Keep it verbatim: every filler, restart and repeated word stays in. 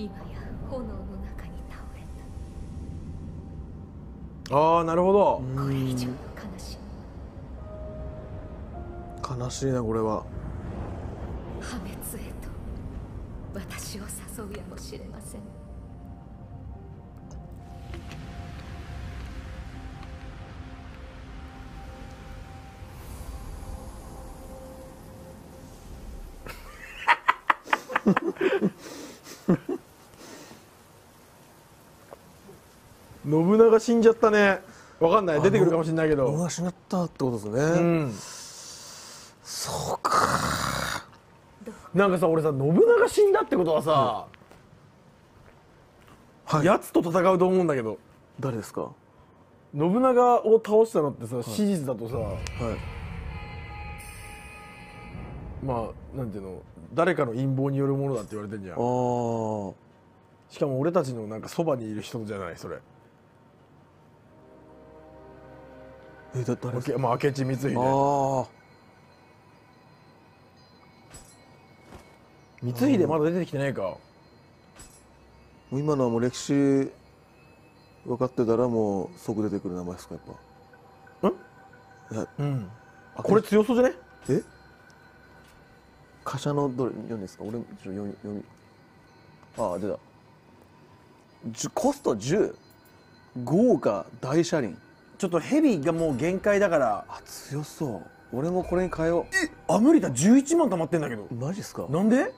今や炎の中に倒れた。ああ、なるほど。これ以上の悲しみ。悲しいな、これは。破滅へと私を誘うやもしれません。信長死んじゃったね。わかんない、出てくるかもしれないけど、信長死んじゃったってことですね。うん、そうか。なんかさ、俺さ、信長死んだってことはさ、はい、やつと戦うと思うんだけど。誰ですか？信長を倒したのってさ、史実だとさ、はい、まあなんていうの、誰かの陰謀によるものだって言われてんじゃん。あー、しかも俺たちのなんかそばにいる人じゃない、それ。え、だ誰ですか？まあ、明智光秀。ああ、光秀まだ出てきてないか。もう今のはもう歴史分かってたらもう即出てくる名前ですか、やっぱ。ん？いや、うん。これ強そうじゃね？え？貨車のどれ読んですか？俺ちょっと読み読み。ああ、出た。コストじゅう、豪華大車輪。ちょっとヘビがもう限界だから。あ、強そう。俺もこれに変えよう。えっ、あ、無理だ。じゅういちまん貯まってんだけど。マジっすか？なんで？